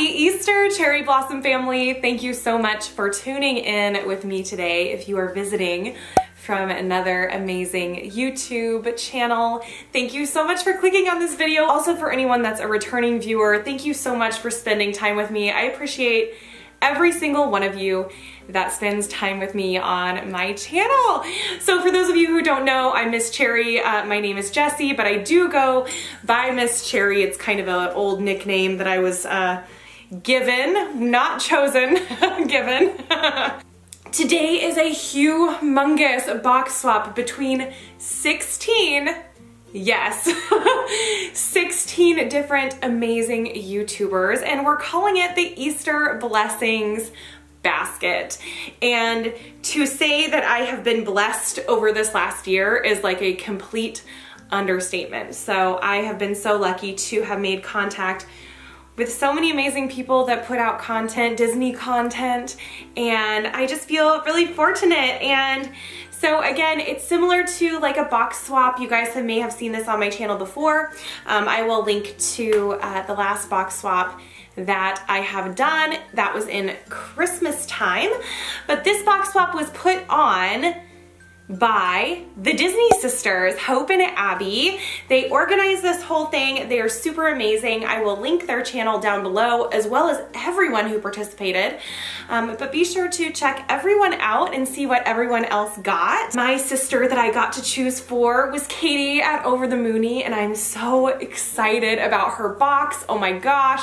Happy Easter, Cherry Blossom family. Thank you so much for tuning in with me today. If you are visiting from another amazing YouTube channel, thank you so much for clicking on this video. Also, for anyone that's a returning viewer, thank you so much for spending time with me. I appreciate every single one of you that spends time with me on my channel. So for those of you who don't know, I'm Miss Cherry. My name is Jessie, but I do go by Miss Cherry. It's kind of an old nickname that I was given, not chosen, given. Today is a humongous box swap between 16 different amazing YouTubers, and we're calling it the Easter Blessings Basket. And to say that I have been blessed over this last year is like a complete understatement. So I have been so lucky to have made contact with so many amazing people that put out content, Disney content, and I just feel really fortunate. And so again, it's similar to like a box swap. You guys may have seen this on my channel before. I will link to the last box swap that I have done. That was in Christmas time. But this box swap was put on by the Disney sisters, Hope and Abby. They organized this whole thing. They are super amazing. I will link their channel down below, as well as everyone who participated. But be sure to check everyone out and see what everyone else got. My sister that I got to choose for was Katie at Over the Moony, and I'm so excited about her box. Oh my gosh,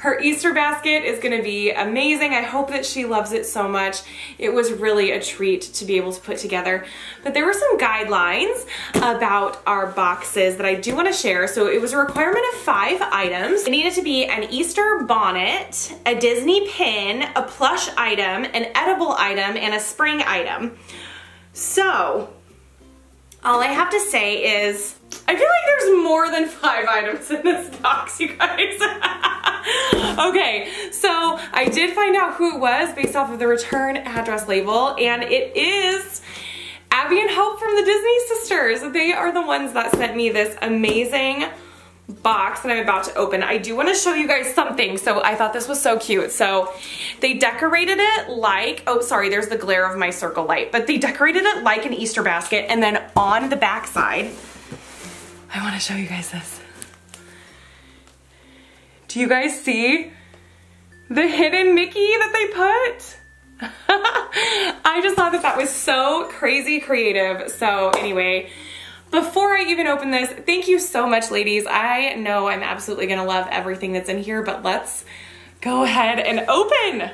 her Easter basket is gonna be amazing. I hope that she loves it so much. It was really a treat to be able to put together. But there were some guidelines about our boxes that I do want to share. So it was a requirement of 5 items. It needed to be an Easter bonnet, a Disney pin, a plush item, an edible item, and a spring item. So all I have to say is I feel like there's more than 5 items in this box, you guys. Okay, so I did find out who it was based off of the return address label, and it is Abby and Hope from the Disney Sisters. They are the ones that sent me this amazing box that I'm about to open. I do want to show you guys something. So I thought this was so cute. So they decorated it like, oh, sorry, there's the glare of my circle light, but they decorated it like an Easter basket. And then on the back side, I want to show you guys this. Do you guys see the hidden Mickey that they put? I just thought that that was so crazy creative. So anyway, before I even open this, thank you so much, ladies. I know I'm absolutely gonna love everything that's in here, but let's go ahead and open.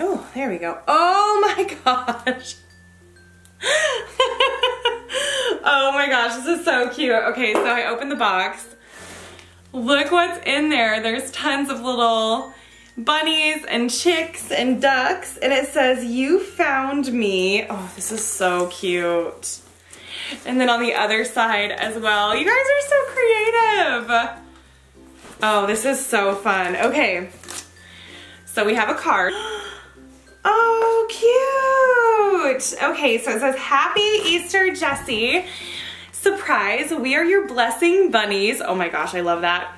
Oh, there we go. Oh my gosh. Oh my gosh, this is so cute. Okay, so I opened the box. Look what's in there. There's tons of little bunnies and chicks and ducks, and it says, "You found me." Oh, this is so cute. And then on the other side as well. You guys are so creative. Oh, this is so fun. Okay, so we have a card. Oh, cute. Okay, so it says, "Happy Easter, Jessie. Surprise, we are your blessing bunnies." Oh my gosh, I love that.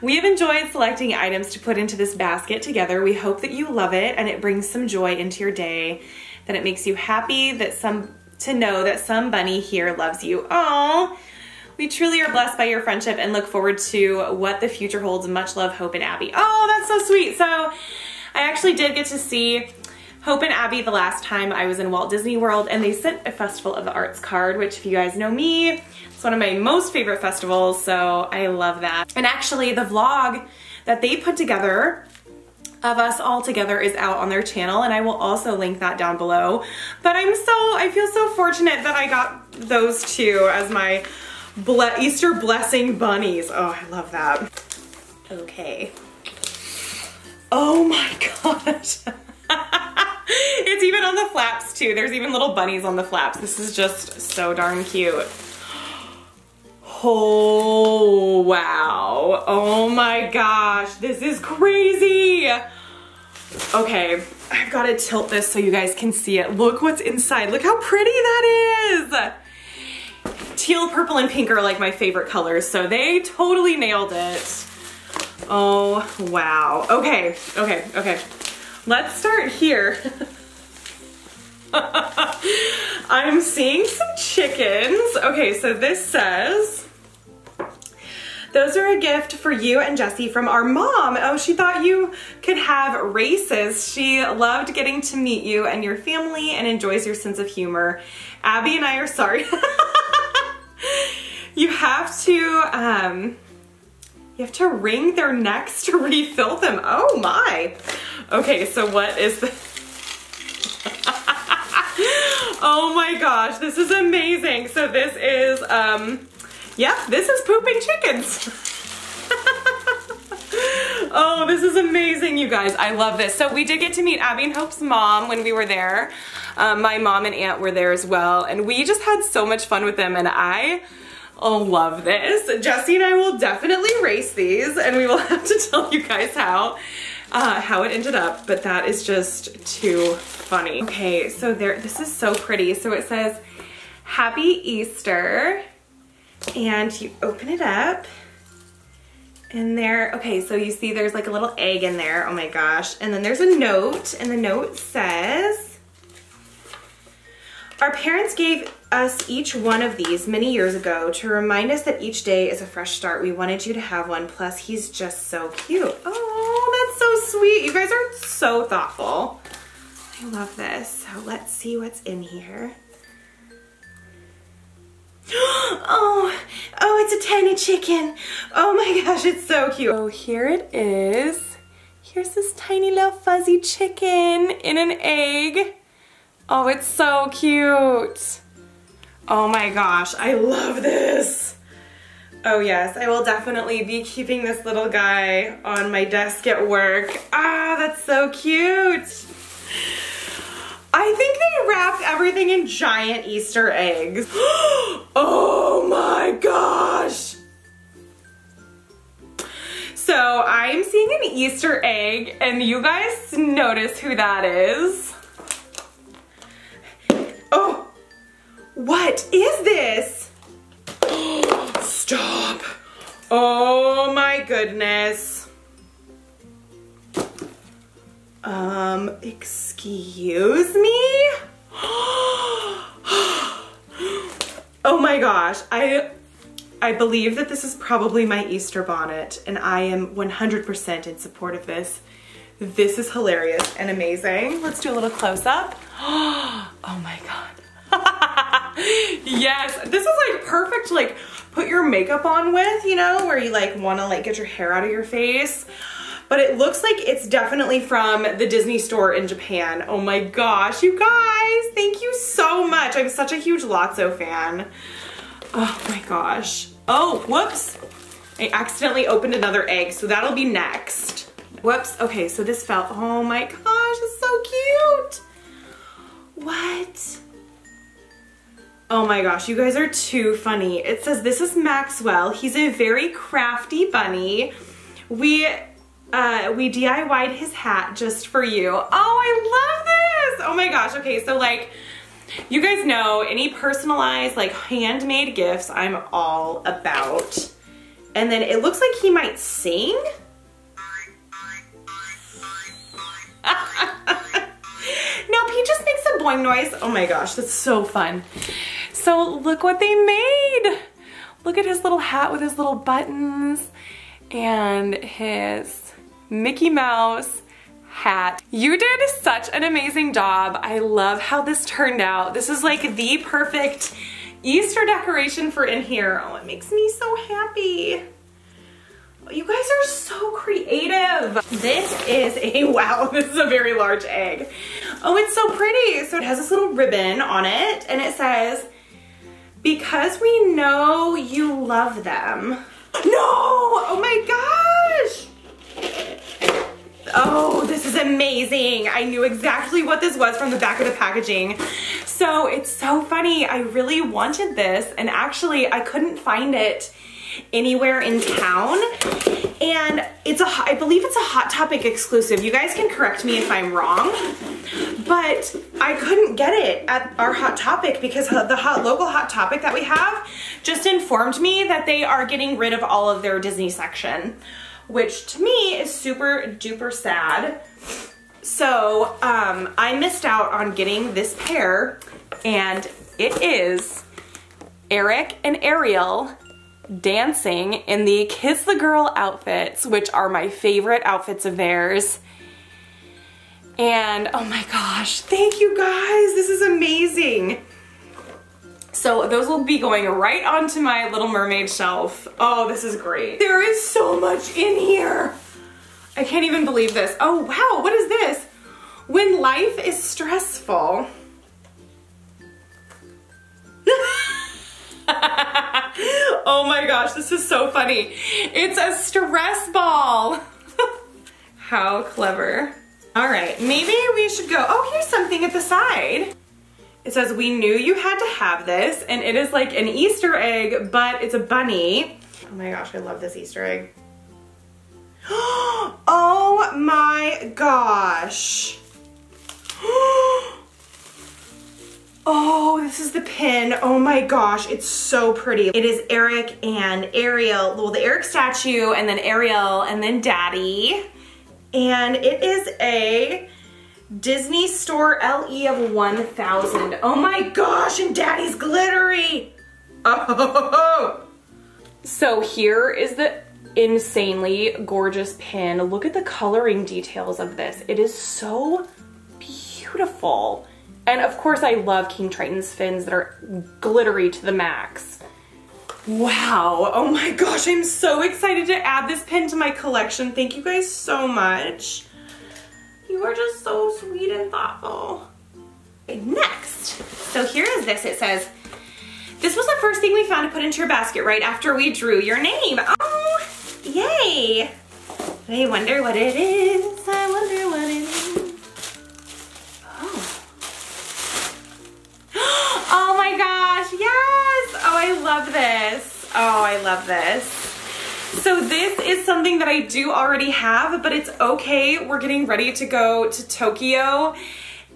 "We have enjoyed selecting items to put into this basket together. We hope that you love it and it brings some joy into your day, that it makes you happy to know that some bunny here loves you. Aww. We truly are blessed by your friendship and look forward to what the future holds. Much love, Hope and Abby." Oh, that's so sweet. So I actually did get to see Hope and Abby the last time I was in Walt Disney World, and they sent a Festival of the Arts card, which, if you guys know me, it's one of my most favorite festivals, so I love that. And actually the vlog that they put together of us all together is out on their channel, and I will also link that down below. But I feel so fortunate that I got those two as my Easter blessing bunnies. Oh, I love that. Okay. Oh my gosh. It's even on the flaps too. There's even little bunnies on the flaps. This is just so darn cute. Oh, wow. Oh my gosh, this is crazy. Okay, I've got to tilt this so you guys can see it. Look what's inside. Look how pretty that is. Teal, purple, and pink are like my favorite colors, so they totally nailed it. Oh, wow. Okay, okay, okay. Let's start here. I'm seeing some chickens. Okay, so this says, those are a gift for you and Jessie from our mom. Oh, she thought you could have races. She loved getting to meet you and your family and enjoys your sense of humor. Abby and I are sorry. You have to wring their necks to refill them. Oh my. Okay, so what is this? Oh my gosh, this is amazing. So this is, yep, this is pooping chickens. Oh, this is amazing, you guys. I love this. So we did get to meet Abby and Hope's mom when we were there. My mom and aunt were there as well, and we just had so much fun with them, and I love this. Jessie and I will definitely race these, and we will have to tell you guys how it ended up, but that is just too funny. Okay, so there, this is so pretty. So it says, Happy Easter. And you open it up and there, okay, so you see there's like a little egg in there, oh my gosh. And then there's a note, and the note says, our parents gave us each one of these many years ago to remind us that each day is a fresh start. We wanted you to have one, plus he's just so cute. Oh, that's so sweet. You guys are so thoughtful. I love this. So let's see what's in here. Oh, oh, it's a tiny chicken. Oh my gosh, it's so cute. Oh, here it is. Here's this tiny little fuzzy chicken in an egg. Oh, it's so cute. Oh my gosh, I love this. Oh yes, I will definitely be keeping this little guy on my desk at work. Ah, that's so cute. I think they wrapped everything in giant Easter eggs. Oh my gosh. So I'm seeing an Easter egg, and you guys notice who that is. Oh, what is this? Stop. Oh my goodness. Excuse me? Oh my gosh, I believe that this is probably my Easter bonnet, and I am 100% in support of this. This is hilarious and amazing. Let's do a little close-up. Oh my god. Yes, this is like perfect, like put your makeup on with, you know, where you like wanna like get your hair out of your face. But it looks like it's definitely from the Disney store in Japan. Oh my gosh, you guys, thank you so much. I'm such a huge Lotso fan. Oh my gosh. Oh, whoops. I accidentally opened another egg, so that'll be next. Whoops, okay, so this fell. Oh my gosh, it's so cute. What? Oh my gosh, you guys are too funny. It says, this is Maxwell. He's a very crafty bunny. We DIY'd his hat just for you. Oh, I love this. Oh my gosh. Okay, so like you guys know, any personalized like handmade gifts I'm all about. And then it looks like he might sing. No, he just makes a boing noise. Oh my gosh, that's so fun. So look what they made. Look at his little hat with his little buttons and his Mickey Mouse hat. You did such an amazing job. I love how this turned out. This is like the perfect Easter decoration for in here. Oh, it makes me so happy. You guys are so creative. This is a, wow, this is a very large egg. Oh, it's so pretty. So it has this little ribbon on it, and it says, because we know you love them. No, oh my gosh. Oh, this is amazing. I knew exactly what this was from the back of the packaging. So it's so funny. I really wanted this, and actually I couldn't find it anywhere in town. And it's a, I believe it's a Hot Topic exclusive. You guys can correct me if I'm wrong, but I couldn't get it at our Hot Topic because the local Hot Topic that we have just informed me that they are getting rid of all of their Disney section, which to me is super duper sad. So I missed out on getting this pair, and it is Eric and Ariel dancing in the Kiss the Girl outfits, which are my favorite outfits of theirs. And oh my gosh, thank you guys, this is amazing. So those will be going right onto my Little Mermaid shelf. Oh, this is great. There is so much in here. I can't even believe this. Oh wow, what is this? When life is stressful. Oh my gosh, this is so funny. It's a stress ball. How clever. All right, maybe we should go. Oh, here's something at the side. It says, we knew you had to have this, and it is like an Easter egg, but it's a bunny. Oh my gosh, I love this Easter egg. Oh my gosh. Oh, this is the pin. Oh my gosh, it's so pretty. It is Eric and Ariel. Well, the Eric statue, and then Ariel, and then Daddy. And it is a Disney Store LE of 1000. Oh my gosh, and Daddy's glittery. Oh. So here is the insanely gorgeous pin. Look at the coloring details of this. It is so beautiful. And of course I love King Triton's fins that are glittery to the max. Wow, oh my gosh, I'm so excited to add this pin to my collection. Thank you guys so much. You are just so sweet and thoughtful. Okay, next, so here is this, it says, this was the first thing we found to put into your basket right after we drew your name. Oh, yay. I wonder what it is, I wonder what it is. Oh my gosh, yes! Oh, I love this. Oh, I love this. So this is something that I do already have, but it's okay. We're getting ready to go to Tokyo,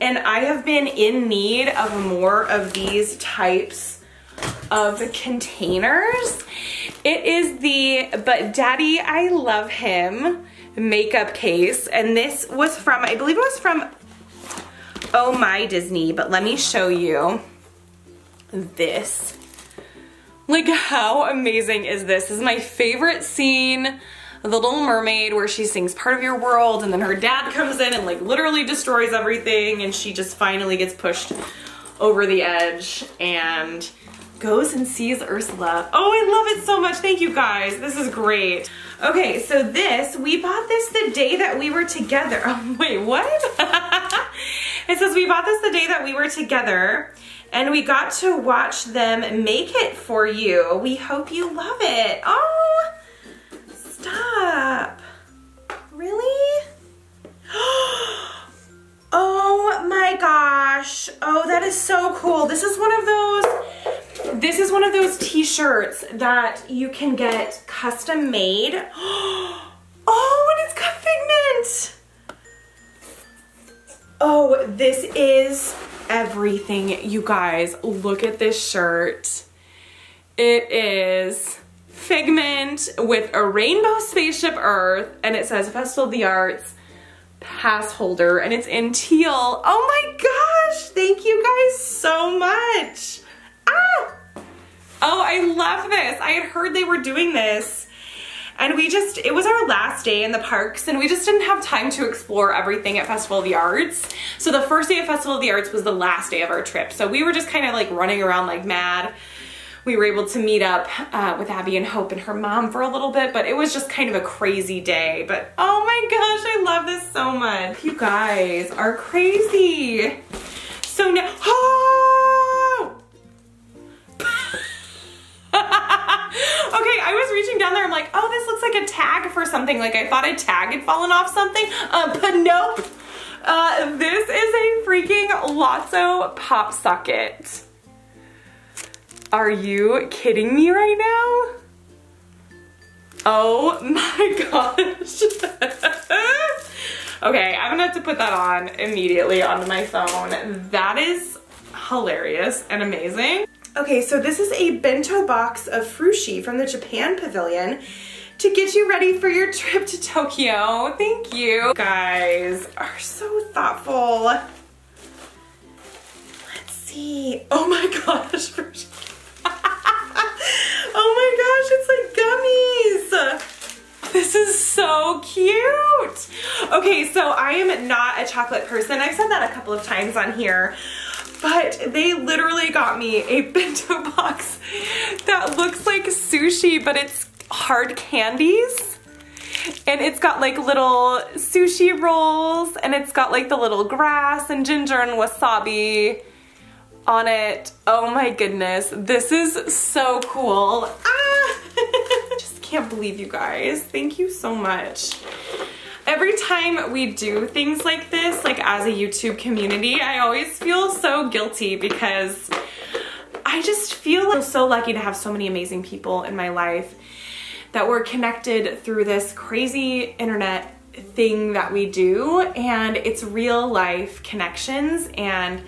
and I have been in need of more of these types of containers. It is the But Daddy, I Love Him makeup case, and this was from, I believe it was from Oh My Disney, but let me show you this. Like, how amazing is this? This is my favorite scene, The Little Mermaid, where she sings Part of Your World, and then her dad comes in and like literally destroys everything, and she just finally gets pushed over the edge and goes and sees Ursula. Oh, I love it so much. Thank you guys, this is great. Okay, so this, we bought this the day that we were together. Oh, wait, what? It says, we bought this the day that we were together, and we got to watch them make it for you. We hope you love it. Oh, stop. Really? Oh my gosh. Oh, that is so cool. This is one of those t-shirts that you can get custom made. Oh, and it's got Figment. Oh, this is everything, you guys. Look at this shirt. It is Figment with a rainbow Spaceship Earth, and it says Festival of the Arts pass holder, and it's in teal. Oh my gosh, thank you guys so much. Ah! Oh, I love this. I had heard they were doing this, and it was our last day in the parks, and we just didn't have time to explore everything at Festival of the Arts. So the first day of Festival of the Arts was the last day of our trip. So we were just kind of like running around like mad. We were able to meet up with Abby and Hope and her mom for a little bit, but it was just kind of a crazy day. But oh my gosh, I love this so much. You guys are crazy. So now, oh! Okay, I was reaching down there, I'm like, oh, this looks like a tag for something. Like, I thought a tag had fallen off something, but nope. This is a freaking Lotso pop socket. Are you kidding me right now? Oh my gosh. Okay, I'm gonna have to put that on immediately onto my phone. That is hilarious and amazing. Okay, so this is a bento box of Frushi from the Japan Pavilion. to get you ready for your trip to Tokyo. Thank you. You guys are so thoughtful. Let's see. Oh my gosh. Oh my gosh, it's like gummies. This is so cute. Okay, so I am not a chocolate person. I've said that a couple of times on here. But they literally got me a bento box that looks like sushi, but it's hard candies. And it's got like little sushi rolls, and it's got like the little grass and ginger and wasabi on it. Oh my goodness, this is so cool. Ah! Just can't believe you guys. Thank you so much. Every time we do things like this, like as a YouTube community, I always feel so guilty because I just feel so lucky to have so many amazing people in my life that we're connected through this crazy internet thing that we do, and it's real life connections, and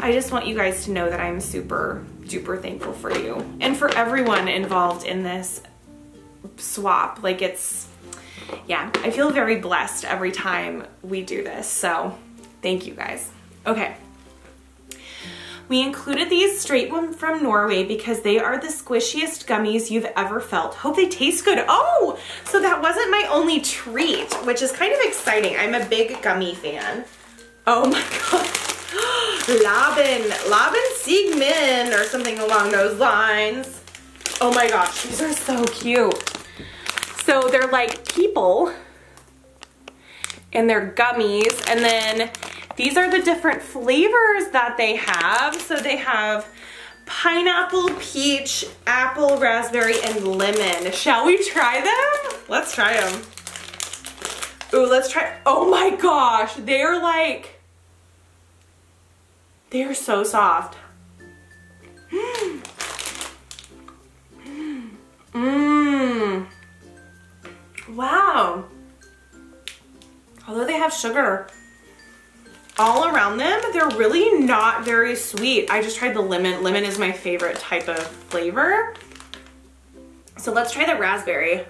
I just want you guys to know that I'm super duper thankful for you and for everyone involved in this swap. Like it's, yeah, I feel very blessed every time we do this, so thank you guys. Okay, we included these straight from Norway because they are the squishiest gummies you've ever felt. Hope they taste good. Oh, so that wasn't my only treat, which is kind of exciting. I'm a big gummy fan. Oh my god. Laben Siegman or something along those lines. Oh my gosh, these are so cute. So they're like people, and they're gummies, and then these are the different flavors that they have. So they have pineapple, peach, apple, raspberry, and lemon. Shall we try them? Let's try them. Ooh, let's try, oh my gosh, they're like, they're so soft. Mmm. Wow, although they have sugar all around them, they're really not very sweet. I just tried the lemon. Lemon is my favorite type of flavor. So let's try the raspberry.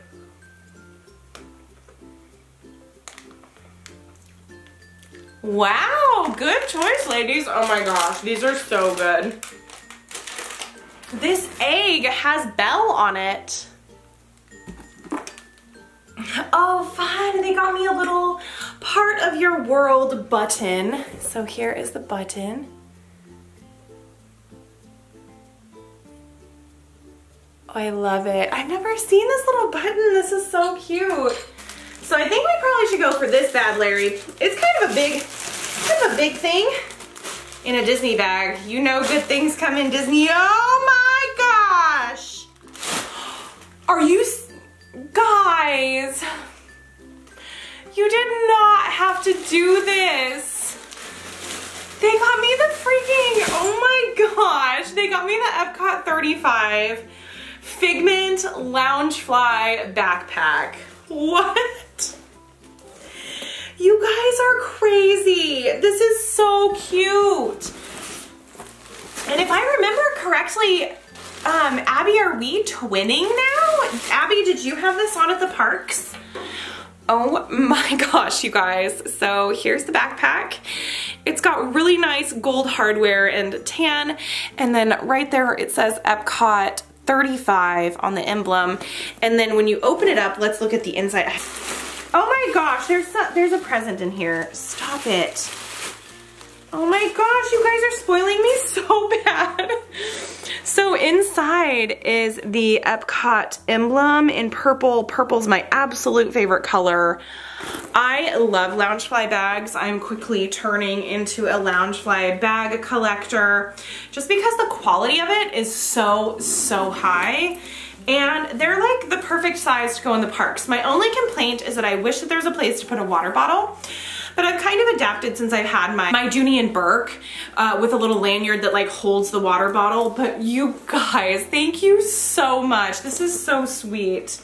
Wow, good choice, ladies. Oh my gosh, these are so good. This egg has bell on it. Oh fun, they got me a little part of your world button. So here is the button. Oh, I love it. I've never seen this little button. This is so cute. So I think we probably should go for this bag, Larry. It's kind of a big thing in a Disney bag. You know good things come in Disney. Oh my gosh. Are you serious? Guys, you did not have to do this. They got me the freaking, oh my gosh, they got me the Epcot 35 Figment Loungefly backpack. What? You guys are crazy. This is so cute. And if I remember correctly, Abby, are we twinning now? Abby, did you have this on at the parks? Oh my gosh, you guys. So here's the backpack. It's got really nice gold hardware and tan. And then right there it says Epcot 35 on the emblem. And then when you open it up, let's look at the inside. Oh my gosh, there's a present in here. Stop it. Oh my gosh, you guys are spoiling me so bad. So inside is the Epcot emblem in purple. Purple's my absolute favorite color. I love Loungefly bags. I'm quickly turning into a Loungefly bag collector just because the quality of it is so, so high. And they're like the perfect size to go in the parks. My only complaint is that I wish that there's a place to put a water bottle. But I've kind of adapted since I've had my Junie and Burke with a little lanyard that like holds the water bottle. But you guys, thank you so much. This is so sweet.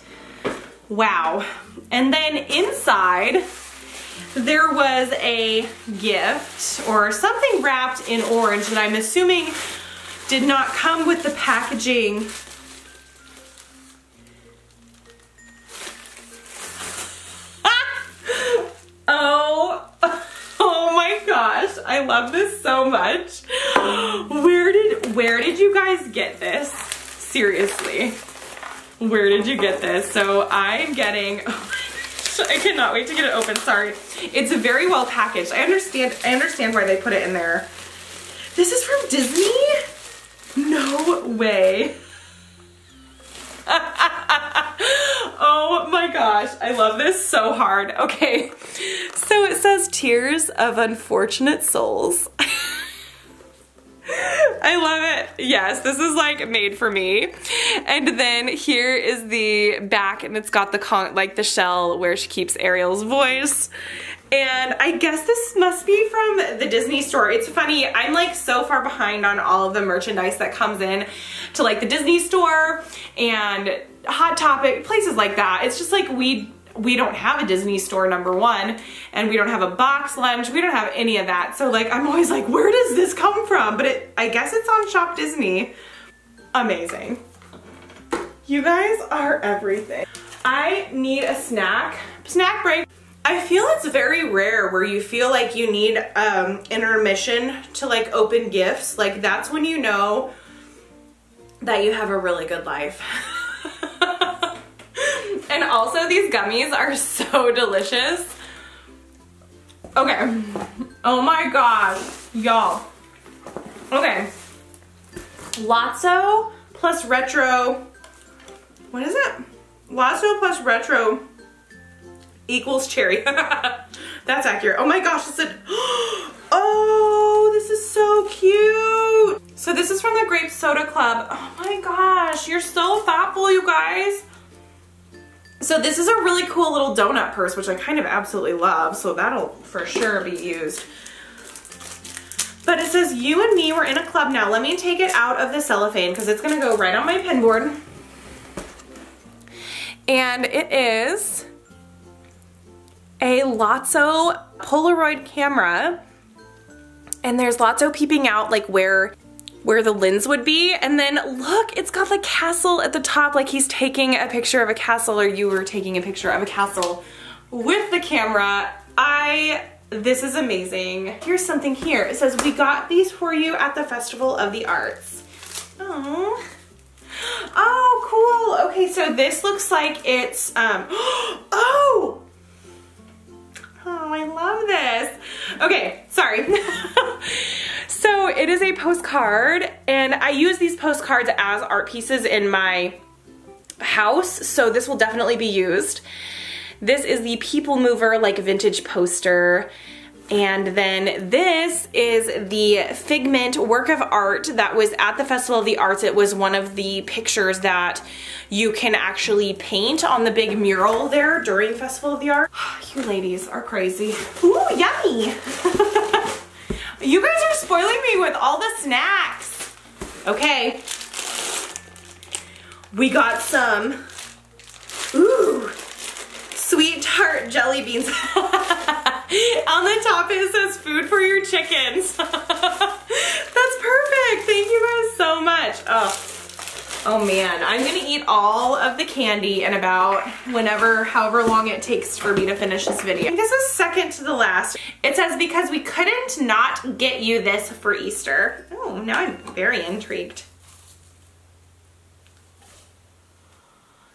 Wow. And then inside, there was a gift or something wrapped in orange that I'm assuming did not come with the packaging. so much. Where did you guys get this? Seriously, where did you get this? So I'm getting, oh my gosh, I cannot wait to get it open. Sorry, it's very well packaged. I understand why they put it in there. This is from Disney? No way. Oh my gosh, I love this so hard. Okay, so it says Tears of Unfortunate Souls. I love it. Yes, this is like made for me. And then here is the back, and it's got the the shell where she keeps Ariel's voice. And I guess this must be from the Disney store. It's funny, I'm like so far behind on all of the merchandise that comes in to like the Disney store and Hot Topic, places like that. It's just like we don't have a Disney store, number one, and we don't have a box lunch. We don't have any of that. So like, I'm always like, where does this come from? But I guess it's on Shop Disney. Amazing. You guys are everything. I need a snack. Snack break. I feel it's very rare where you feel like you need intermission to like open gifts. Like that's when you know that you have a really good life. And also these gummies are so delicious. Okay. Oh my gosh, y'all. Okay. Lotso plus retro. What is it? Lotso plus retro equals cherry. That's accurate. Oh my gosh, it's a, oh, this is so cute. So this is from the Grape Soda Club. Oh my gosh, you're so thoughtful, you guys. So this is a really cool little donut purse, which I kind of absolutely love, so that'll for sure be used. But it says, you and me, we're in a club now. Let me take it out of the cellophane because it's gonna go right on my pin board. And it is a Lotso Polaroid camera, and there's Lotso peeping out like where the lens would be, and then look, it's got the castle at the top, like he's taking a picture of a castle, or you were taking a picture of a castle with the camera. This is amazing. Here's something here. It says, we got these for you at the Festival of the Arts. Oh. Oh, cool. Okay, so this looks like it's, oh! Oh, I love this. Okay, sorry. So it is a postcard, and I use these postcards as art pieces in my house, so this will definitely be used. This is the People Mover, like vintage poster. And then this is the Figment work of art that was at the Festival of the Arts. It was one of the pictures that you can actually paint on the big mural there during Festival of the Arts. You ladies are crazy. Ooh, yummy. You guys are spoiling me with all the snacks. Okay. We got some, ooh, sweet tart jelly beans. On the top it says food for your chickens. That's perfect. Thank you guys so much. Oh man, I'm gonna eat all of the candy in about however long it takes for me to finish this video. I think this is second to the last. It says, because we couldn't not get you this for Easter. Oh, now I'm very intrigued.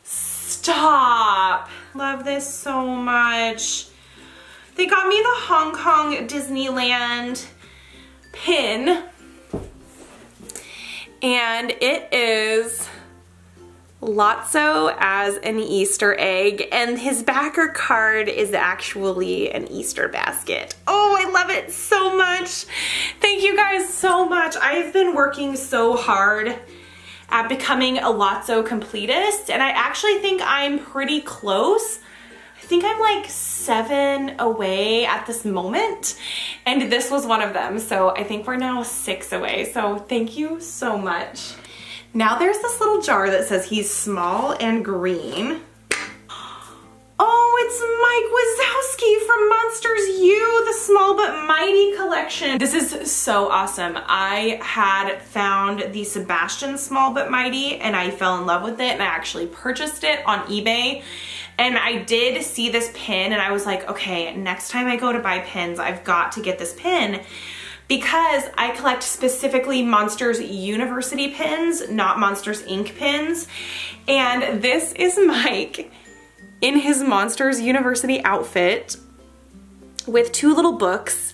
Stop. Love this so much. They got me the Hong Kong Disneyland pin, and it is Lotso as an Easter egg, and his backer card is actually an Easter basket. Oh, I love it so much. Thank you guys so much. I've been working so hard at becoming a Lotso completist, and I actually think I'm pretty close. I think I'm like 7 away at this moment, and this was one of them, so I think we're now 6 away, so thank you so much. Now there's this little jar that says he's small and green. Oh, it's Mike Wazowski from Monsters U, the Small But Mighty collection. This is so awesome. I had found the Sebastian Small But Mighty, and I fell in love with it, and I actually purchased it on eBay. And I did see this pin, and I was like, okay, next time I go to buy pins, I've got to get this pin because I collect specifically Monsters University pins, not Monsters Inc pins. And this is Mike in his Monsters University outfit with two little books.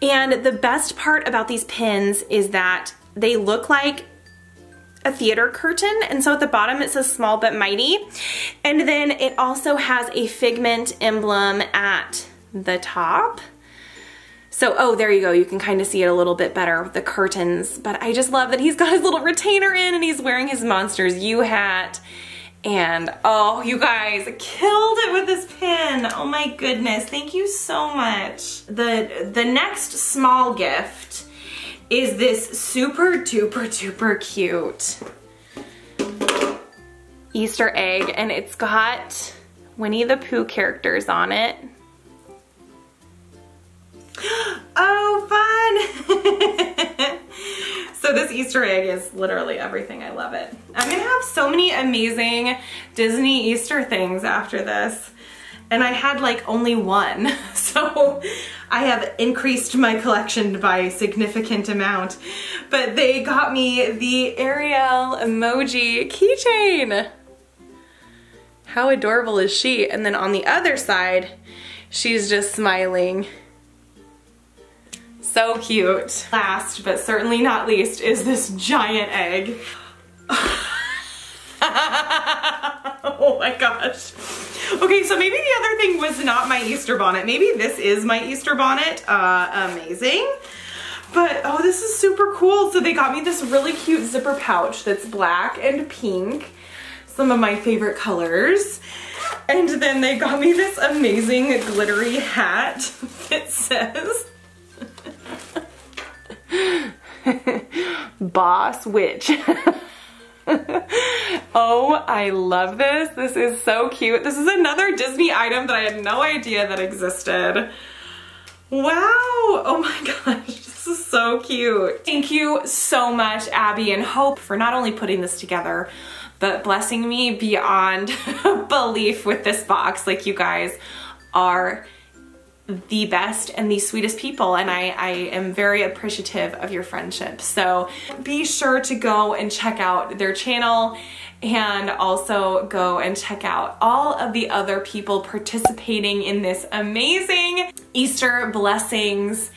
And the best part about these pins is that they look like a theater curtain, and so at the bottom it says small but mighty, and then it also has a Figment emblem at the top. So, oh, there you go, you can kind of see it a little bit better with the curtains, but I just love that he's got his little retainer in and he's wearing his Monsters U hat, and oh, you guys killed it with this pin. Oh my goodness, thank you so much. The next small gift is this super duper duper cute Easter egg, and it's got Winnie the Pooh characters on it. Oh, fun! So this Easter egg is literally everything. I love it. I'm gonna have so many amazing Disney Easter things after this. And I had like only one, so I have increased my collection by a significant amount. But they got me the Ariel emoji keychain. How adorable is she? And then on the other side, she's just smiling. So cute. Last, but certainly not least, is this giant egg. Oh my gosh. Okay, so maybe the other thing was not my Easter bonnet. Maybe this is my Easter bonnet. Amazing. But, oh, this is super cool. So they got me this really cute zipper pouch that's black and pink, some of my favorite colors. And then they got me this amazing glittery hat that says Boss Witch. Oh, I love this. This is so cute. This is another Disney item that I had no idea that existed. Wow. Oh my gosh. This is so cute. Thank you so much, Abby and Hope, for not only putting this together, but blessing me beyond belief with this box. Like, you guys are the best and the sweetest people, and I am very appreciative of your friendship. So be sure to go and check out their channel, and also go and check out all of the other people participating in this amazing Easter blessings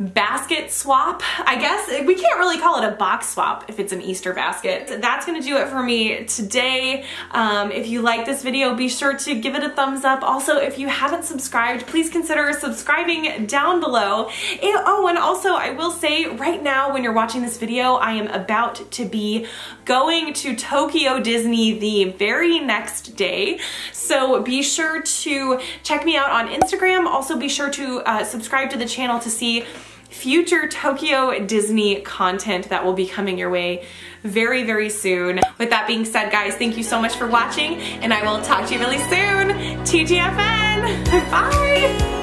basket swap. I guess we can't really call it a box swap if it's an Easter basket. That's gonna do it for me today. If you like this video, be sure to give it a thumbs up. Also, if you haven't subscribed, please consider subscribing down below. Oh, and also I will say right now when you're watching this video, I am about to be going to Tokyo Disney the very next day. So be sure to check me out on Instagram. Also be sure to subscribe to the channel to see future Tokyo Disney content that will be coming your way very, very soon. With that being said, guys, thank you so much for watching, and I will talk to you really soon. TTFN, bye.